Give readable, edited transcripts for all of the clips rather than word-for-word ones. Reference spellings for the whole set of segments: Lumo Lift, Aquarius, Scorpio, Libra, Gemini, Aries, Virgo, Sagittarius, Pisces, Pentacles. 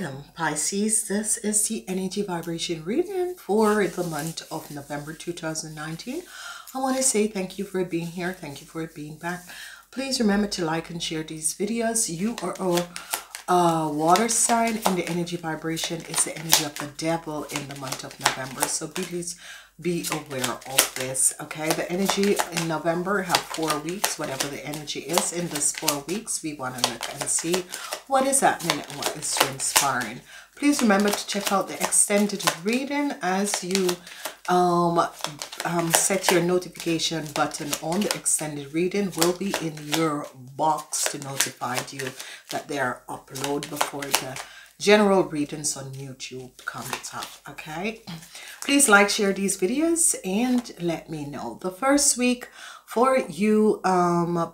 Welcome, Pisces. This is the energy vibration reading for the month of November 2019. I want to say thank you for being here. Thank you for being back. Please remember to like and share these videos. You are a water sign, and the energy vibration is the energy of the devil in the month of November. So please be aware of this, okay? The energy in November have 4 weeks, whatever the energy is in this 4 weeks. We want to look and see what is happening and what is transpiring. Please remember to check out the extended reading as you set your notification button on. The extended reading will be in your box to notify you that they are uploaded before the general readings on YouTube comes up, okay? Please like, share these videos, and let me know. The first week for you,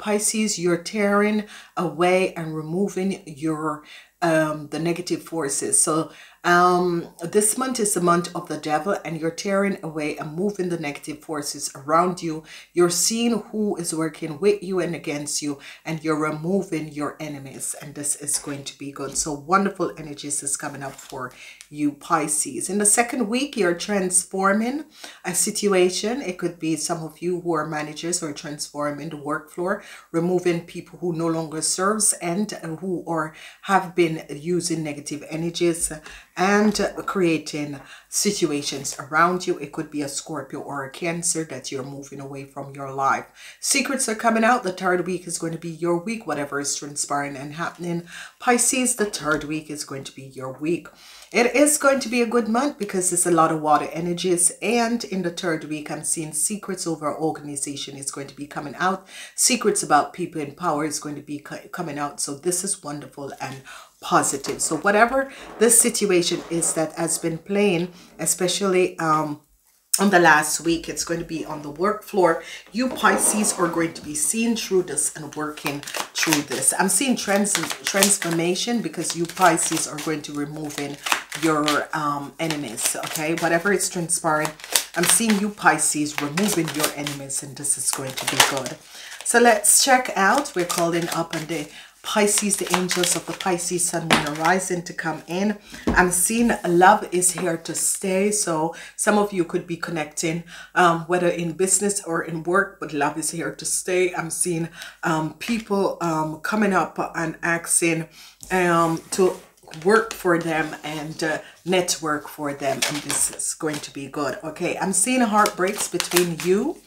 Pisces, you're tearing away and removing your the negative forces. So this month is the month of the devil, and you're tearing away and moving the negative forces around you. You're seeing who is working with you and against you, and you're removing your enemies, and this is going to be good. So wonderful energies is coming up for you, Pisces. In the second week, you're transforming a situation. It could be some of you who are managers or transforming the work floor, removing people who no longer serves and who are have been using negative energies and creating situations around you. It could be a Scorpio or a Cancer that you're moving away from your life. Secrets are coming out. The third week is going to be your week, whatever is transpiring and happening. Pisces, the third week is going to be your week. It is going to be a good month because there's a lot of water energies, and in the third week, I'm seeing secrets over organization is going to be coming out. Secrets about people in power is going to be coming out. So this is wonderful and positive. So whatever this situation is that has been playing, especially on the last week, it's going to be on the work floor. You Pisces are going to be seeing through this and working through this. I'm seeing transformation because you Pisces are going to removing your enemies, okay? Whatever is transpiring, I'm seeing you Pisces removing your enemies, and this is going to be good. So let's check out. We're calling up on the Pisces, the angels of the Pisces sun, moon, and rising to come in. I'm seeing love is here to stay. So some of you could be connecting, whether in business or in work, but love is here to stay. I'm seeing people coming up and asking to work for them and network for them. And this is going to be good. Okay, I'm seeing heartbreaks between you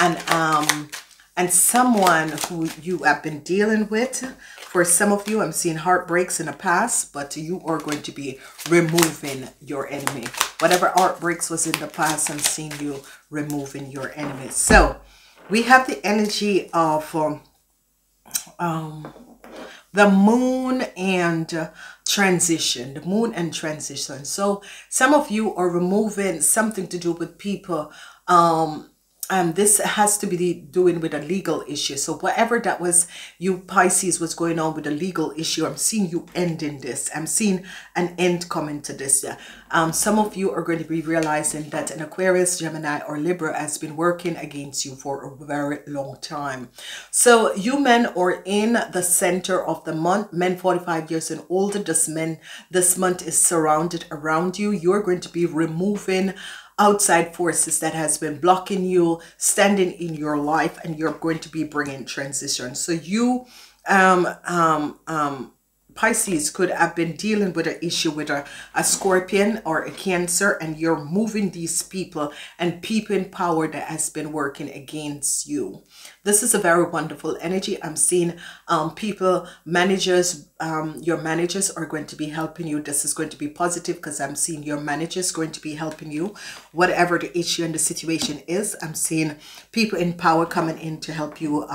and someone who you have been dealing with. For some of you, I'm seeing heartbreaks in the past, but you are going to be removing your enemy. Whatever heartbreaks was in the past, I'm seeing you removing your enemy. So we have the energy of the moon and transition, the moon and transition. So some of you are removing something to do with people, this has to be doing with a legal issue. So whatever that was, you Pisces, was going on with a legal issue, I'm seeing you ending this. I'm seeing an end coming to this. Some of you are going to be realizing that an Aquarius, Gemini, or Libra has been working against you for a very long time. So you men are in the center of the month. Men 45 years and older, this month is surrounded around you. You're going to be removing outside forces that has been blocking you standing in your life, and you're going to be bringing transition. So you Pisces could have been dealing with an issue with a Scorpion or a Cancer, and you're moving these people and people in power that has been working against you. This is a very wonderful energy. I'm seeing people, managers, your managers are going to be helping you. This is going to be positive because I'm seeing your managers going to be helping you. Whatever the issue and the situation is, I'm seeing people in power coming in to help you,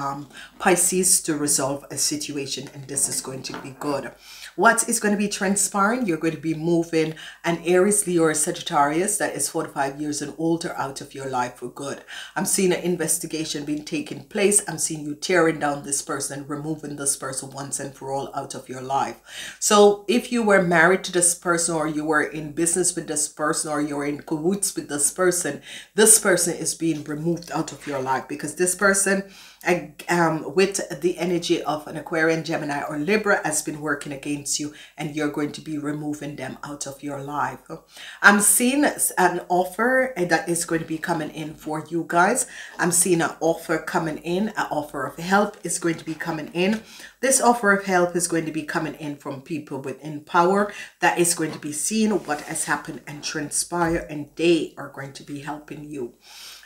Pisces, to resolve a situation, and this is going to be good. What is going to be transpiring? You're going to be moving an Aries, Leo, or Sagittarius that is 45 years and older out of your life for good. I'm seeing an investigation being taken place. I'm seeing you tearing down this person, removing this person once and for all out of your life. So if you were married to this person, or you were in business with this person, or you're in cahoots with this person is being removed out of your life because this person with the energy of an Aquarian, Gemini, or Libra has been working against against you, and you're going to be removing them out of your life. I'm seeing an offer that is going to be coming in for you guys. I'm seeing an offer coming in. An offer of help is going to be coming in. This offer of help is going to be coming in from people within power that is going to be seeing what has happened and transpire, and they are going to be helping you.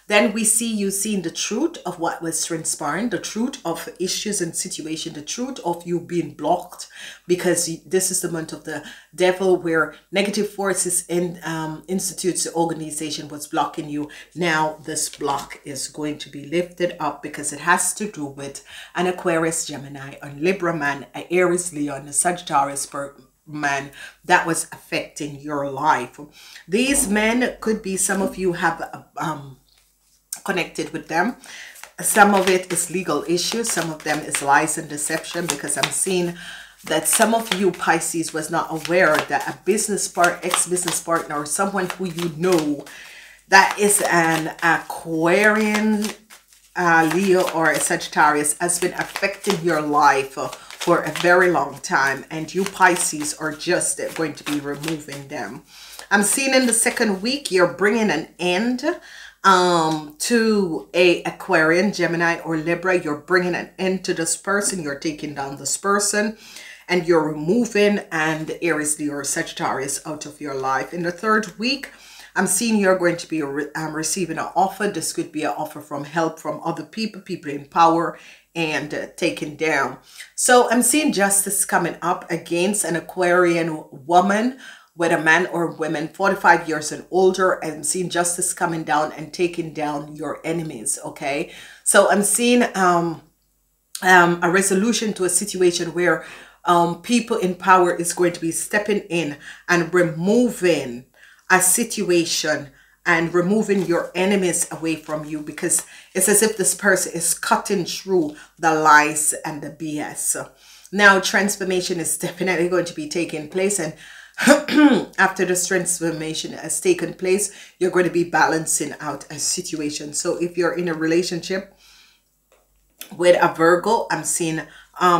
Then we see you seeing the truth of what was transpiring, the truth of issues and situation, the truth of you being blocked, because this is the month of the devil where negative forces and institutes, the organization was blocking you. Now this block is going to be lifted up because it has to do with an Aquarius, Gemini, a Libra man, an Aries, Leon, a Sagittarius man that was affecting your life. These men could be, some of you have connected with them. Some of it is legal issues, some of them is lies and deception, because I'm seeing that some of you Pisces was not aware that a ex-business partner or someone who you know that is an Aquarian, Leo or a Sagittarius has been affecting your life for a very long time, and you Pisces are just going to be removing them. I'm seeing in the second week you're bringing an end to a Aquarian, Gemini or Libra. You're bringing an end to this person, you're taking down this person, and you're removing an Aries, Leo or Sagittarius out of your life. In the third week I'm seeing you're going to be receiving an offer. This could be an offer from help from other people in power, and taken down. So I'm seeing justice coming up against an Aquarian woman, whether man or women, 45 years and older, and seeing justice coming down and taking down your enemies. Okay, so I'm seeing a resolution to a situation where people in power is going to be stepping in and removing a situation and removing your enemies away from you, because it's as if this person is cutting through the lies and the BS. Now transformation is definitely going to be taking place, and after this transformation has taken place, you're going to be balancing out a situation. So if you're in a relationship with a Virgo, I'm seeing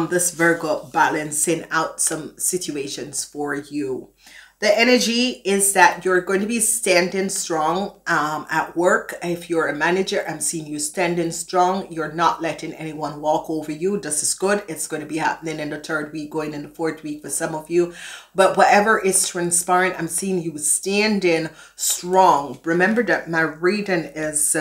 this Virgo balancing out some situations for you. The energy is that you're going to be standing strong at work. If you're a manager, I'm seeing you standing strong. You're not letting anyone walk over you. This is good. It's going to be happening in the third week, going in the fourth week for some of you. But whatever is transpiring, I'm seeing you standing strong. Remember that my reading is...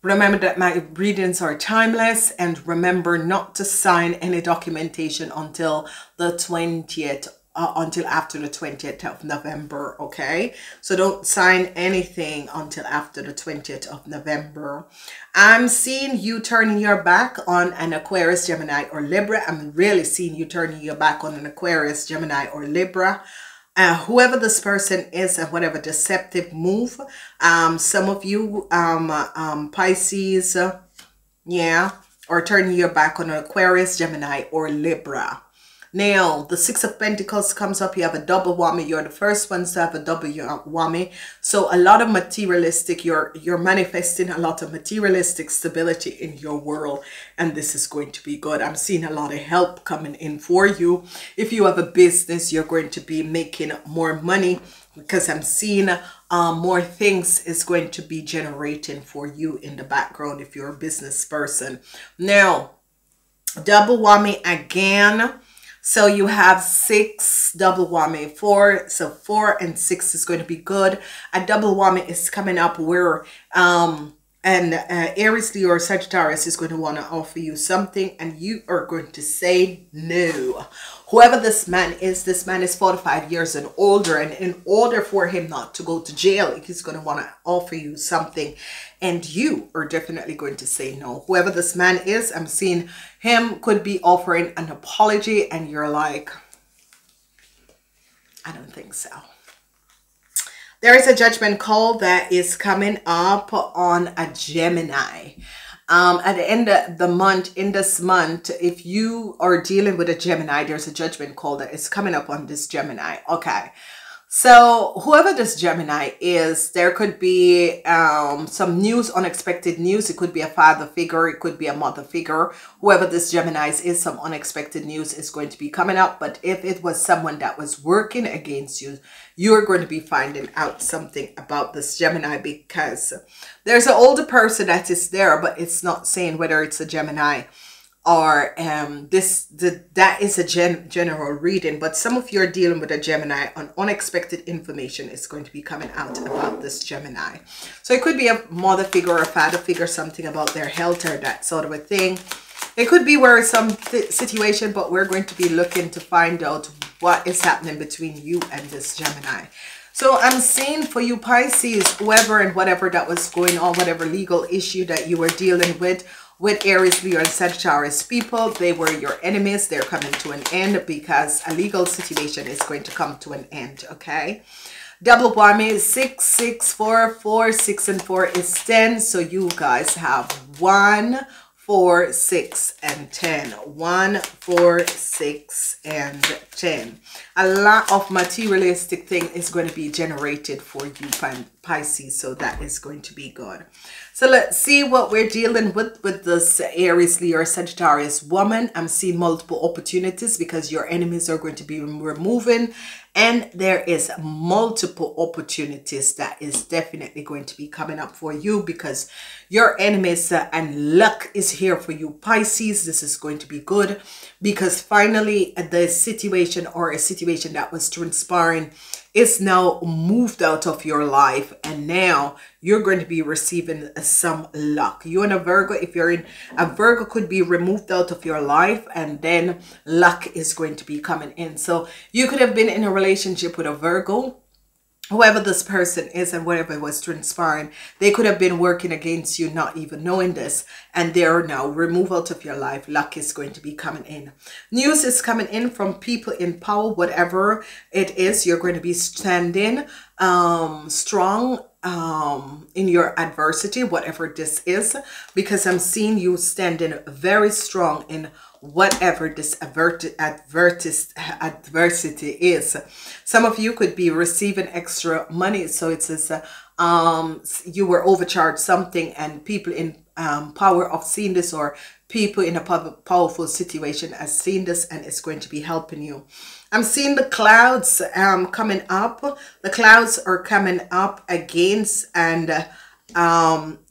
Remember that my readings are timeless, and remember not to sign any documentation until the 20th. Until after the 20th of November, okay? So don't sign anything until after the 20th of November. I'm seeing you turning your back on an Aquarius, Gemini, or Libra. I'm really seeing you turning your back on an Aquarius, Gemini, or Libra. Whoever this person is, and whatever deceptive move. Some of you Pisces, yeah, are turning your back on an Aquarius, Gemini, or Libra. Now, the Six of Pentacles comes up. You have a double whammy. You're the first ones to have a double whammy. So a lot of materialistic, you're manifesting a lot of materialistic stability in your world, and this is going to be good. I'm seeing a lot of help coming in for you. If you have a business, you're going to be making more money, because I'm seeing more things is going to be generating for you in the background if you're a business person. Now, double whammy again. So you have six, double whammy, four. So 4 and 6 is going to be good. A double whammy is coming up where Aries, Leo, or Sagittarius is going to want to offer you something, and you are going to say no. Whoever this man is 45 years and older, and in order for him not to go to jail, he's going to want to offer you something, and you are definitely going to say no. Whoever this man is, I'm seeing him could be offering an apology, and you're like, I don't think so. There is a judgment call that is coming up on a Gemini. At the end of the month, in this month, if you are dealing with a Gemini, there's a judgment call that is coming up on this Gemini. Okay, So whoever this Gemini is, there could be some news, unexpected news. It could be a father figure. It could be a mother figure. Whoever this Gemini is, some unexpected news is going to be coming up. But if it was someone that was working against you, you're going to be finding out something about this Gemini, because there's an older person that is there, but it's not saying whether it's a Gemini or that is a general reading, but some of you are dealing with a Gemini, and unexpected information is going to be coming out about this Gemini. So it could be a mother figure or a father figure, something about their health or that sort of a thing. It could be where it's some situation, but we're going to be looking to find out what is happening between you and this Gemini. So I'm seeing for you Pisces, whoever and whatever that was going on, whatever legal issue that you were dealing with Aries, Leo, and Sagittarius people, they were your enemies. They're coming to an end because a legal situation is going to come to an end, okay? Double whammy, 6, 6, 4, 4, 6, and 4 is 10. So you guys have 1, 4, 6, and 10. 1, 4, 6, and 10. A lot of materialistic thing is going to be generated for you, Pisces. So that is going to be good. So let's see what we're dealing with this Aries, Leo, Sagittarius woman. I'm seeing multiple opportunities because your enemies are going to be removing, and there is multiple opportunities that is definitely going to be coming up for you because your enemies and luck is here for you, Pisces. This is going to be good because finally the situation or a situation that was transpiring is now moved out of your life, and now you're going to be receiving some luck. You and a Virgo, if you're in a Virgo, could be removed out of your life, and then luck is going to be coming in. So you could have been in a relationship with a Virgo, whoever this person is, and whatever was transpiring, they could have been working against you, not even knowing this, and they are now removed out of your life. Luck is going to be coming in. News is coming in from people in power, whatever it is. You're going to be standing strong in your adversity, whatever this is, because I'm seeing you standing very strong in whatever this adversity is. Some of you could be receiving extra money. So it's as you were overcharged something, and people in power of seeing this, or people in a powerful situation has seen this, and it's going to be helping you. I'm seeing the clouds coming up. The clouds are coming up against and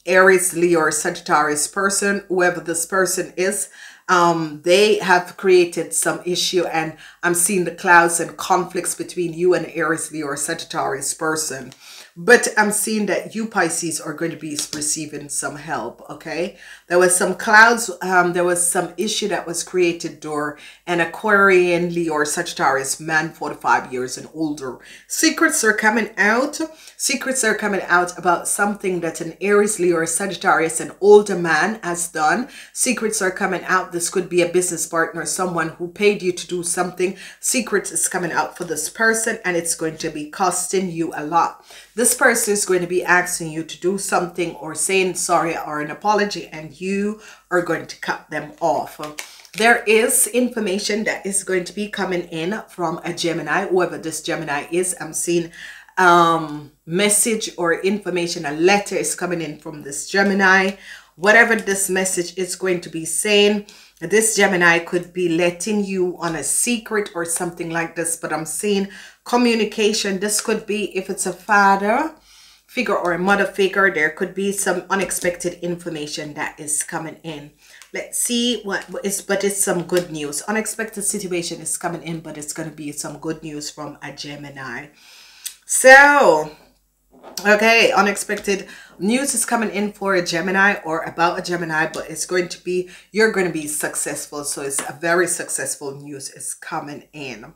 Aries, Leo, or Sagittarius person, whoever this person is. They have created some issue, and I'm seeing the clouds and conflicts between you and Aries, Leo, or Sagittarius person. But I'm seeing that you Pisces are going to be receiving some help, okay? There was some clouds, there was some issue that was created door an Aquarian, Leo, or Sagittarius man, 45 years and older. Secrets are coming out. Secrets are coming out about something that an Aries, Leo, or Sagittarius, an older man has done. Secrets are coming out. This could be a business partner, someone who paid you to do something. Secrets is coming out for this person, and it's going to be costing you a lot. This person is going to be asking you to do something or saying sorry or an apology, and you are going to cut them off. There is information that is going to be coming in from a Gemini, whoever this Gemini is. I'm seeing message or information, a letter is coming in from this Gemini. Whatever this message is going to be saying, this Gemini could be letting you on a secret or something like this, but I'm seeing communication. This could be, if it's a father figure or a mother figure, there could be some unexpected information that is coming in. Let's see what is, but it's some good news. Unexpected situation is coming in, but it's going to be some good news from a Gemini. So, okay, unexpected news is coming in for a Gemini or about a Gemini, but it's going to be, you're going to be successful. So it's a very successful news is coming in.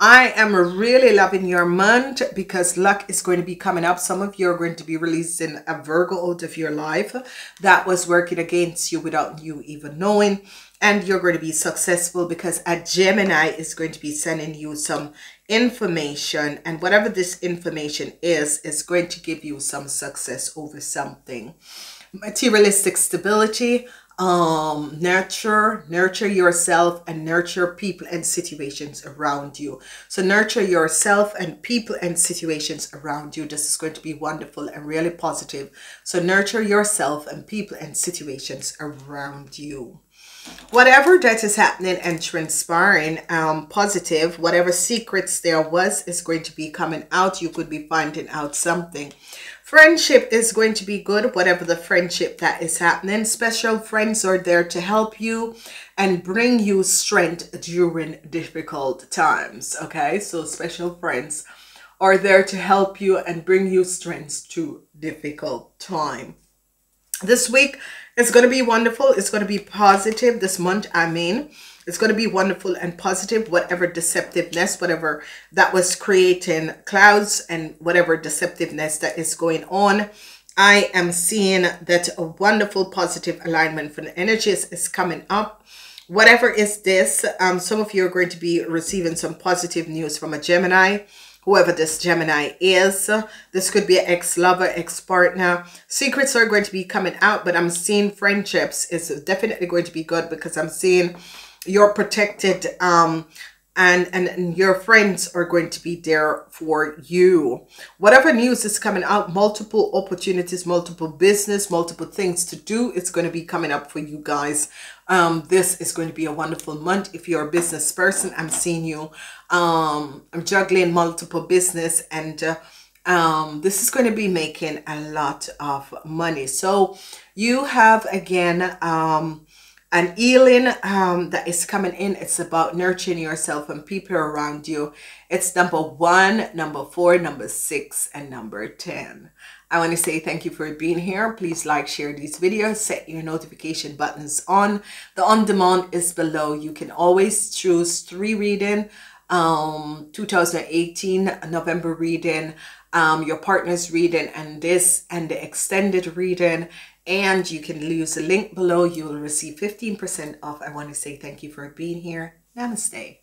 I am really loving your month because luck is going to be coming up. Some of you are going to be releasing a Virgo out of your life that was working against you without you even knowing, and you're going to be successful because a Gemini is going to be sending you some information, and whatever this information is going to give you some success over something. Materialistic stability, Nurture yourself and nurture people and situations around you. So nurture yourself and people and situations around you. This is going to be wonderful and really positive. So nurture yourself and people and situations around you. Whatever that is happening and transpiring, positive, whatever secrets there was is going to be coming out. You could be finding out something. Friendship is going to be good, whatever the friendship that is happening. Special friends are there to help you and bring you strength during difficult times. Okay, so special friends are there to help you and bring you strength to difficult time. This week, it's going to be wonderful. It's going to be positive. This month, I mean, it's going to be wonderful and positive. Whatever deceptiveness, whatever that was creating clouds and whatever deceptiveness that is going on, I am seeing that a wonderful positive alignment for the energies is coming up. Whatever is this, some of you are going to be receiving some positive news from a Gemini. Whoever this Gemini is, this could be an ex-lover, ex-partner. Secrets are going to be coming out, but I'm seeing friendships is definitely going to be good because I'm seeing you're protected and your friends are going to be there for you. Whatever news is coming out, multiple opportunities, multiple business, multiple things to do, it's going to be coming up for you guys. This is going to be a wonderful month. If you're a business person, I'm seeing you I'm juggling multiple business, and this is going to be making a lot of money. So you have again an healing that is coming in. It's about nurturing yourself and people around you. It's number 1, number 4, number 6, and number 10. I want to say thank you for being here. Please like, share these videos, set your notification buttons on. The on-demand is below. You can always choose 3 reading, 2018 November reading, your partner's reading, and this and the extended reading. And you can use the link below. You will receive 15% off. I want to say thank you for being here. Namaste.